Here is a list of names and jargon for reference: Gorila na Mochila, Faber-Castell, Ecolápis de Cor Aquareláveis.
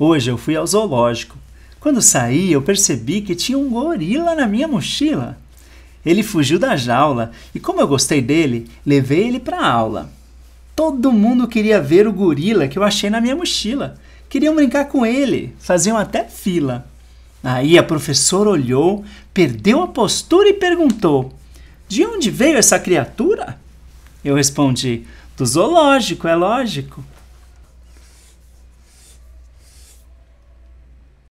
Hoje eu fui ao zoológico. Quando saí, eu percebi que tinha um gorila na minha mochila. Ele fugiu da jaula e, como eu gostei dele, levei ele para a aula. Todo mundo queria ver o gorila que eu achei na minha mochila. Queriam brincar com ele, faziam até fila. Aí a professora olhou, perdeu a postura e perguntou: "De onde veio essa criatura?" Eu respondi: "Do zoológico, é lógico."